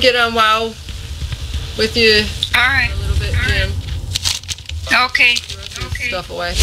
gonna get on WoW with you. Alright. A little bit, Jim. Right. Okay. Okay. Stuff away.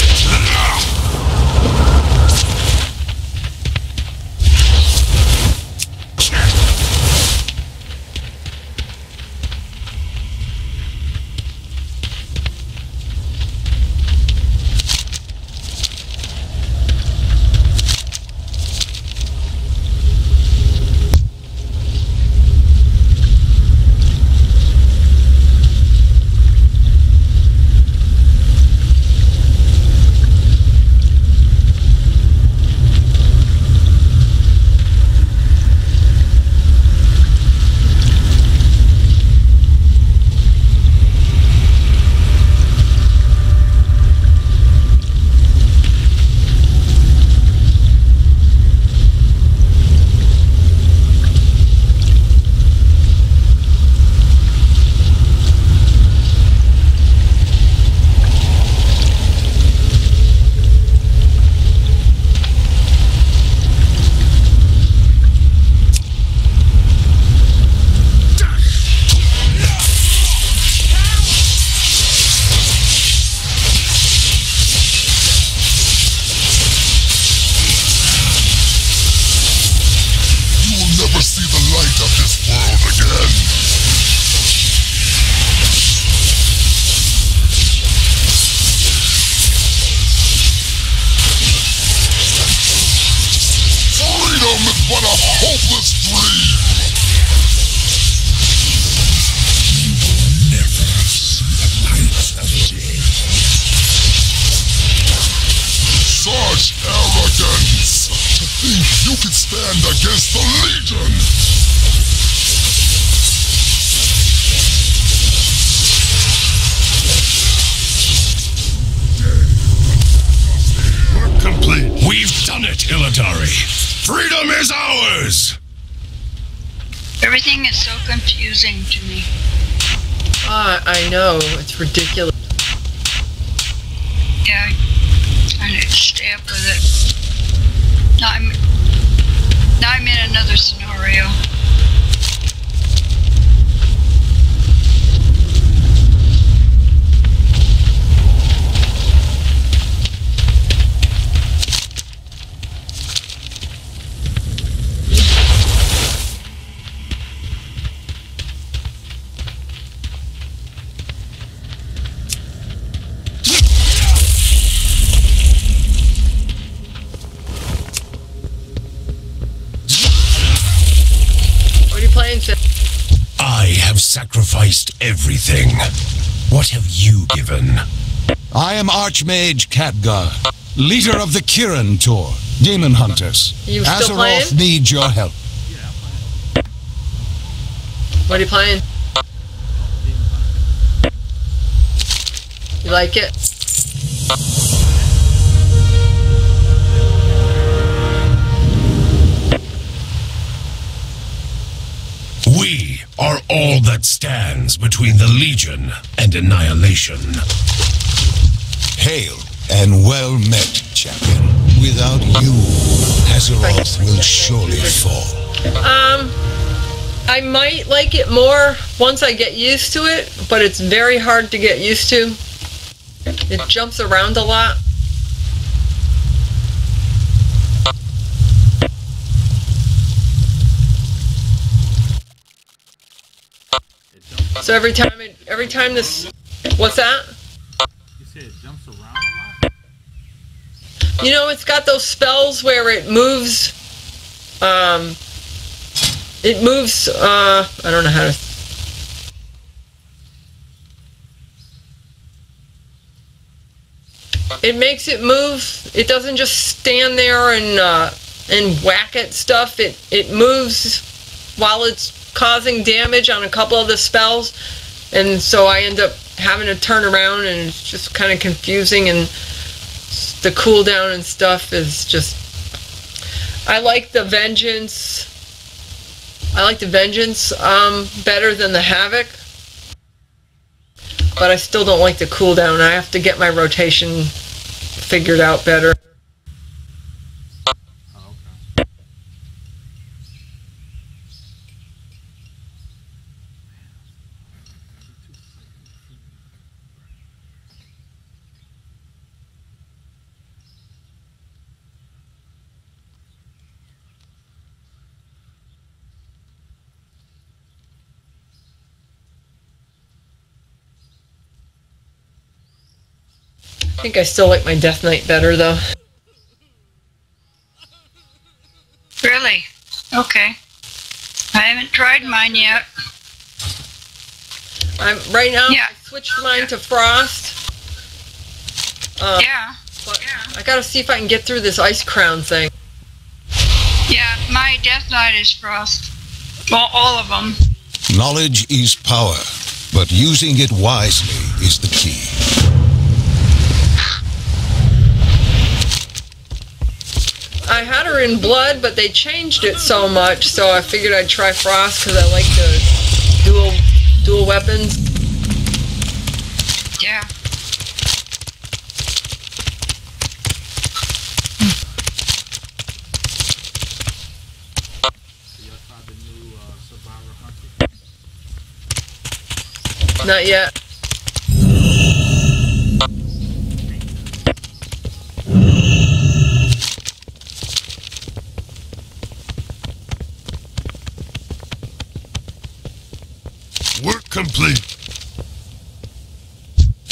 Ridiculous. Yeah, I need to stay up with it. Now I'm in another scenario. Sacrificed everything. What have you given? I am Archmage Khadgar, leader of the Kirin Tour, Demon Hunters. You Azeroth still playing? Needs your help. What are you playing? You like it? We are all that stands between the Legion and annihilation. Hail and well met, champion. Without you, Azeroth will surely fall. I might like it more once I get used to it, but it's very hard to get used to. It jumps around a lot. So every time this, what's that? You say it jumps around a lot? You know, it's got those spells where it moves, I don't know how to. It makes it move, it doesn't just stand there and whack at stuff, it moves while it's causing damage on a couple of the spells, and so I end up having to turn around, and it's just kind of confusing, and the cooldown and stuff is just... I like the Vengeance better than the Havoc, but I still don't like the cooldown. I have to get my rotation figured out better. I think I still like my Death Knight better, though. Really? Okay. I haven't tried mine yet. Right now, yeah. I switched mine to Frost. I gotta see if I can get through this Ice Crown thing. Yeah, my Death Knight is Frost. Well, all of them. Knowledge is power, but using it wisely is the key. I had her in Blood, but they changed it so much, so I figured I'd try Frost because I like the dual weapons. Yeah. So y'all tried the new Survivor Hunter? Not yet.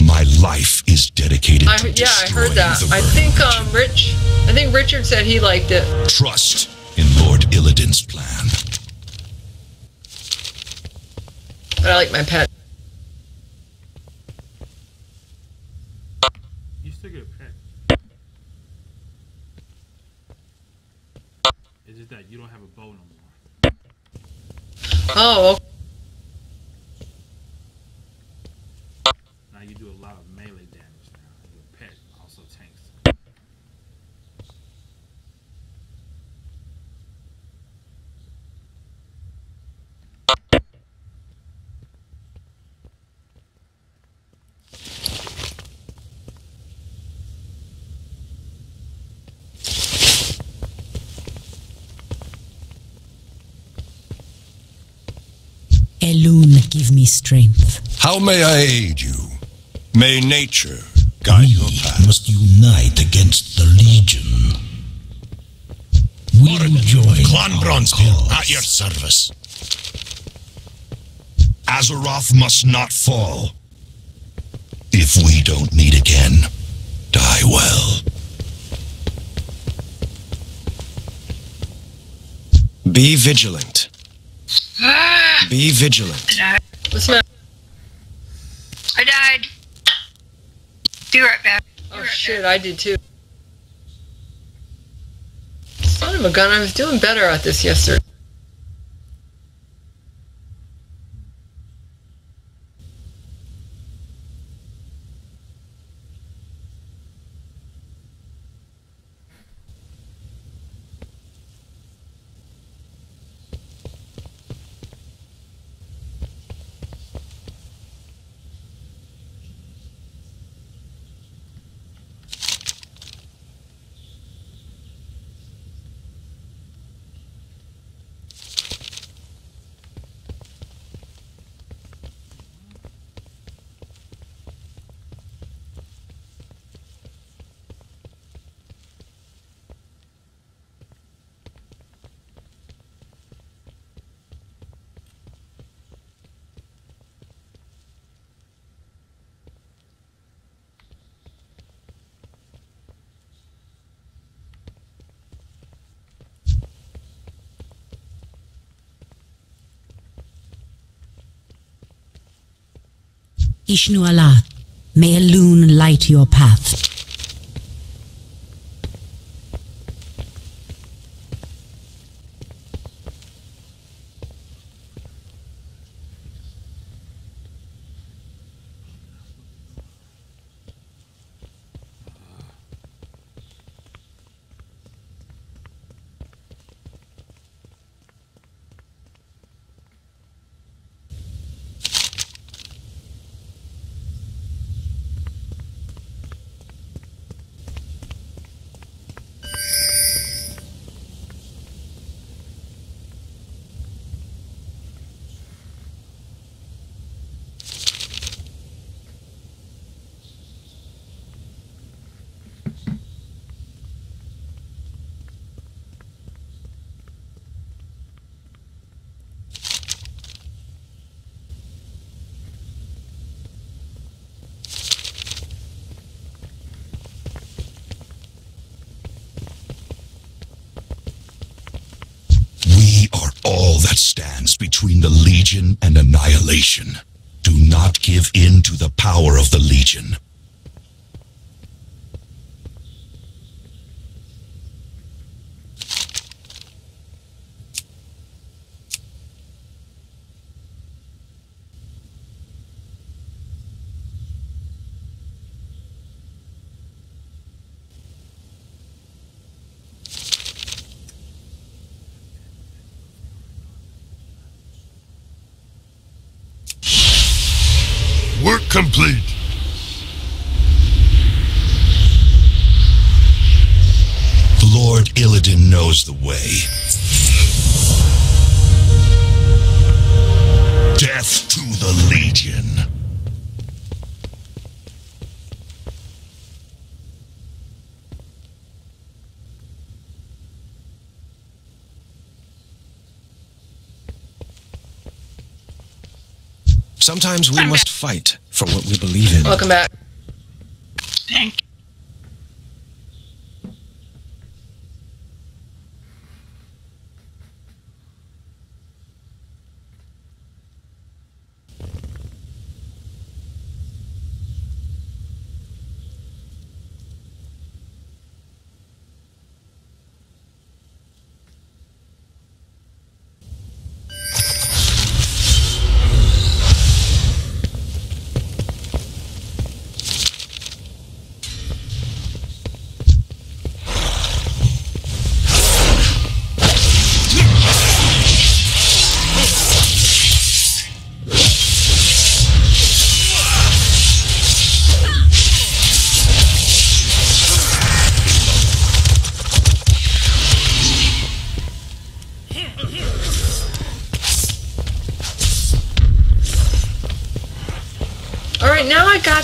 My life is dedicated to destroying I heard that. I think Richard said he liked it. Trust in Lord Illidan's plan. But I like my pet. You still get a pet. It's just that you don't have a bow no more. Oh, okay. Alone give me strength. How may I aid you? May nature guide your path. We must unite against the Legion. We will join Clan Bronzefield at your service. Azeroth must not fall. If we don't meet again, die well. Be vigilant. Be vigilant. What's up? I died. Be right back. Oh shit, I did too. Son of a gun, I was doing better at this yesterday. Ishnu Allah, may a loon light your path. that stands between the Legion and annihilation. Do not give in to the power of the Legion. Complete. Lord Illidan knows the way. Death to the Legion. Sometimes we must fight for what we believe in. Welcome back. Thank you.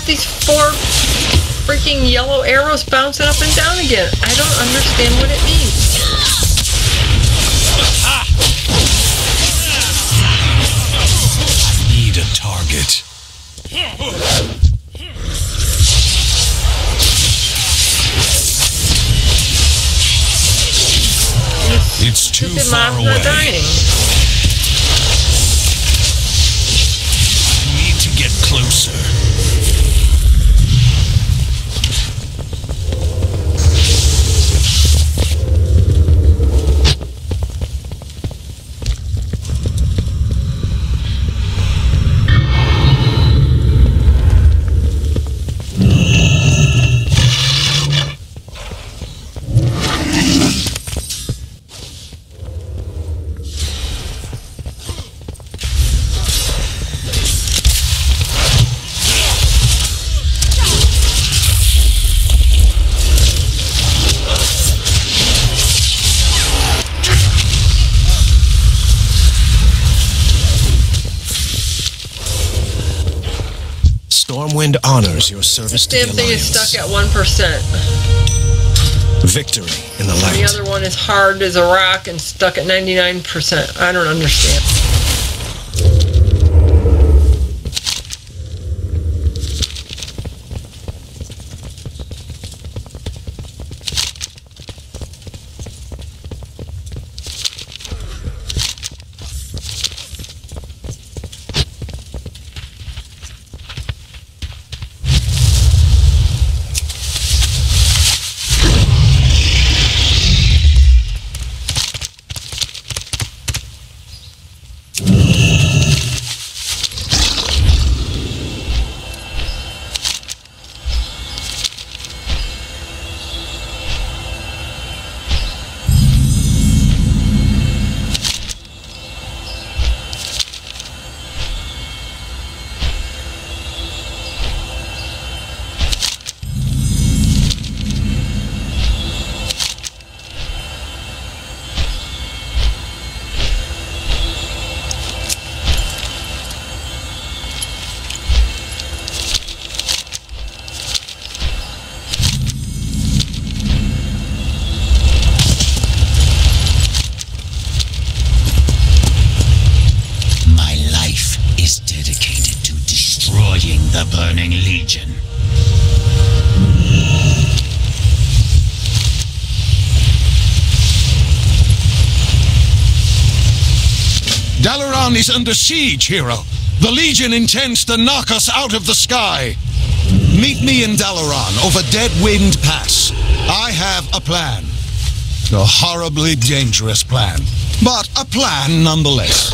These four freaking yellow arrows bouncing up and down again. I don't understand what it means. I need a target. It's too far away. I need to get closer. Stormwind honors your service to the Alliance. Damn thing is stuck at 1%. Victory in the light. And the other one is hard as a rock and stuck at 99%. I don't understand. Gul'dan is under siege, hero. The Legion intends to knock us out of the sky. Meet me in Dalaran over Dead Wind Pass. I have a plan. A horribly dangerous plan, but a plan nonetheless.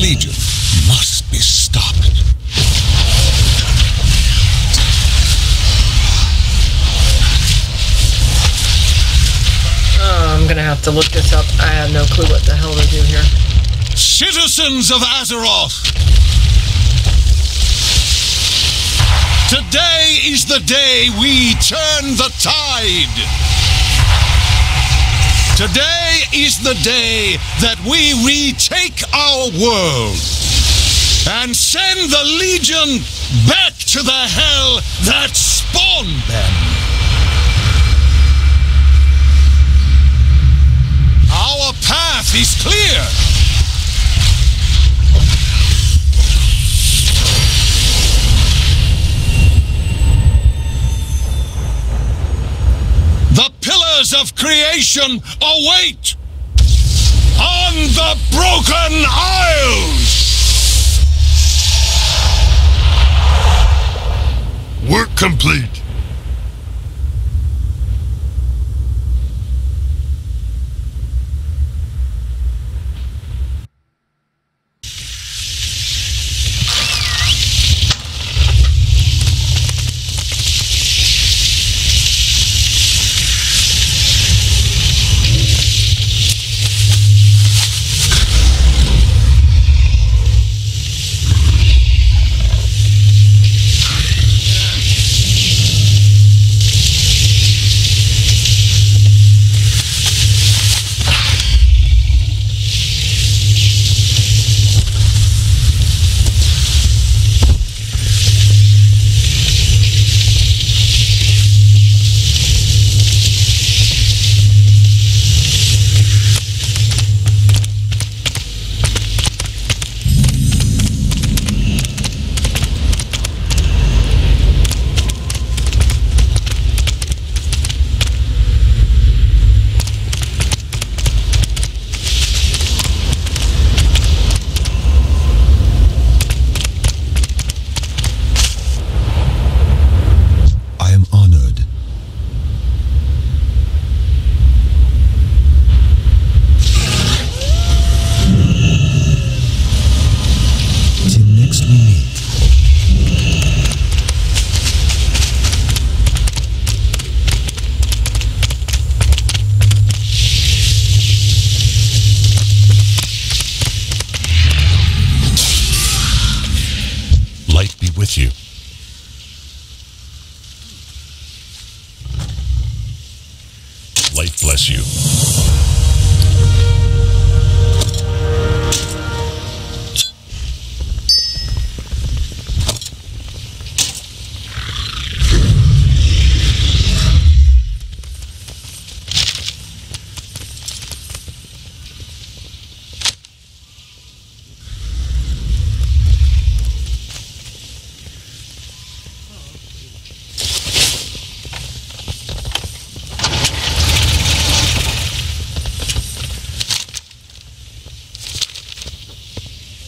Legion must be stopped. I'm gonna have to look this up. I have no clue what the hell they do here. Citizens of Azeroth! Today is the day we turn the tide! Today is the day that we retake our world and send the Legion back to the hell that spawned them. Our path is clear. The pillars of creation await on the Broken Isles! Work complete.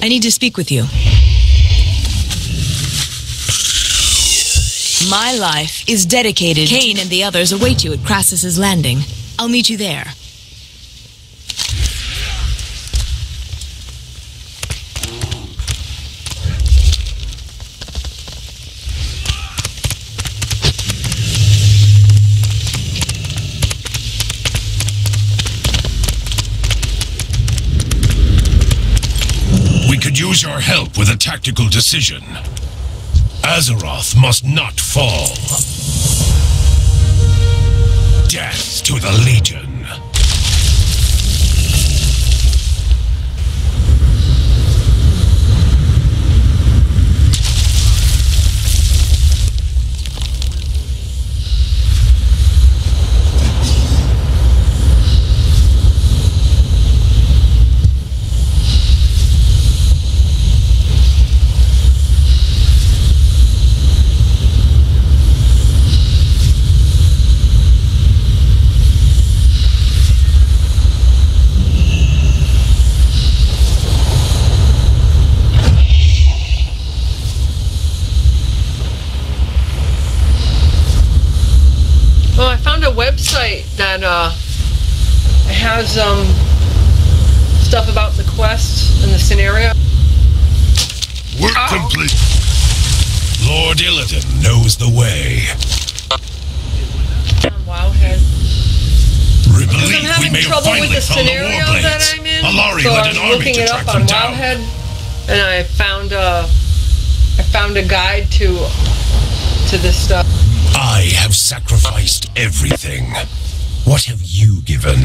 I need to speak with you. My life is dedicated. Kane and the others await you at Crassus' landing. I'll meet you there. Use your help with a tactical decision. Azeroth must not fall. Death to the Legion. It has stuff about the quest and the scenario. Lord Illidan knows the way. Wowhead. I'm having trouble with the scenario that I'm in, so I was looking it up on Wowhead, and I found a guide to this stuff. I have sacrificed everything. What have you given?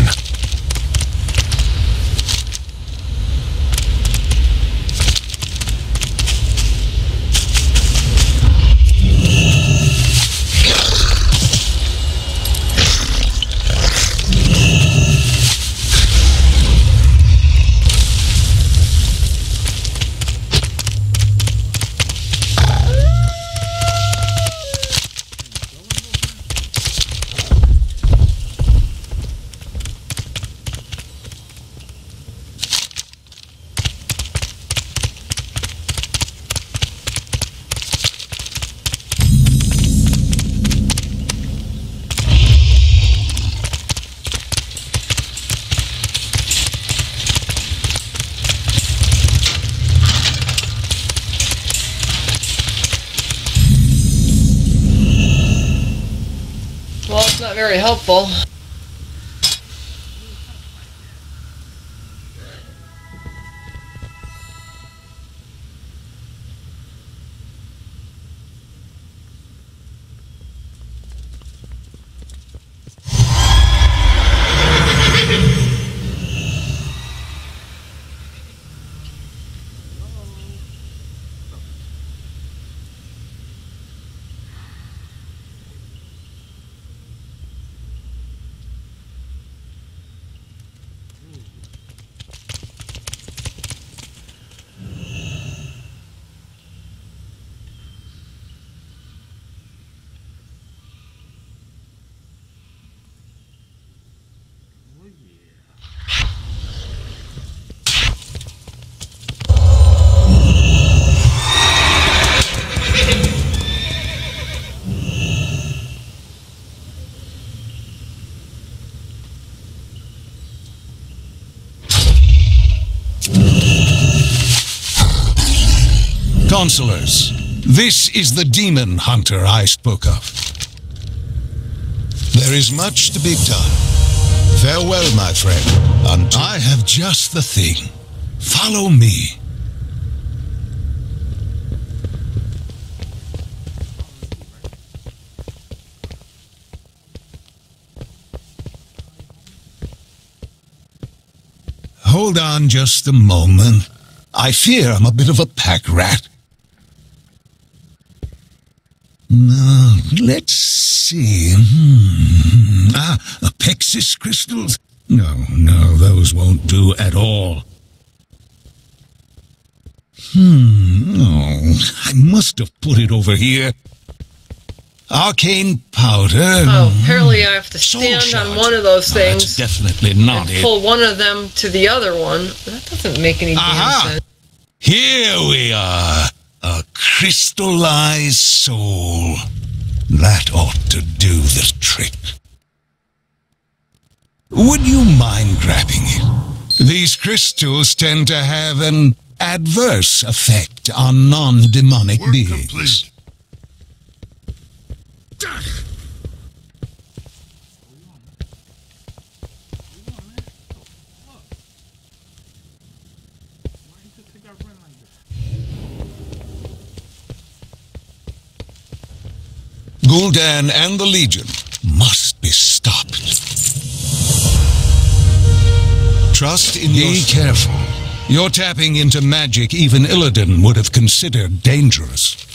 Very helpful. Counselors, this is the Demon Hunter I spoke of. There is much to be done. Farewell, my friend. Until I have just the thing. Follow me. Hold on just a moment. I fear I'm a bit of a pack rat. No, let's see. Apexis crystals? No, those won't do at all. Oh, I must have put it over here. Arcane powder. Oh, apparently I have to stand on one of those things. No, that's definitely not it. Pull one of them to the other one. That doesn't make any damn sense. Here we are. A crystallized soul. That ought to do the trick. Would you mind grabbing it? These crystals tend to have an adverse effect on non-demonic beings. Complete. Gul'dan and the Legion must be stopped. Trust in yourself. Be careful. You're tapping into magic even Illidan would have considered dangerous.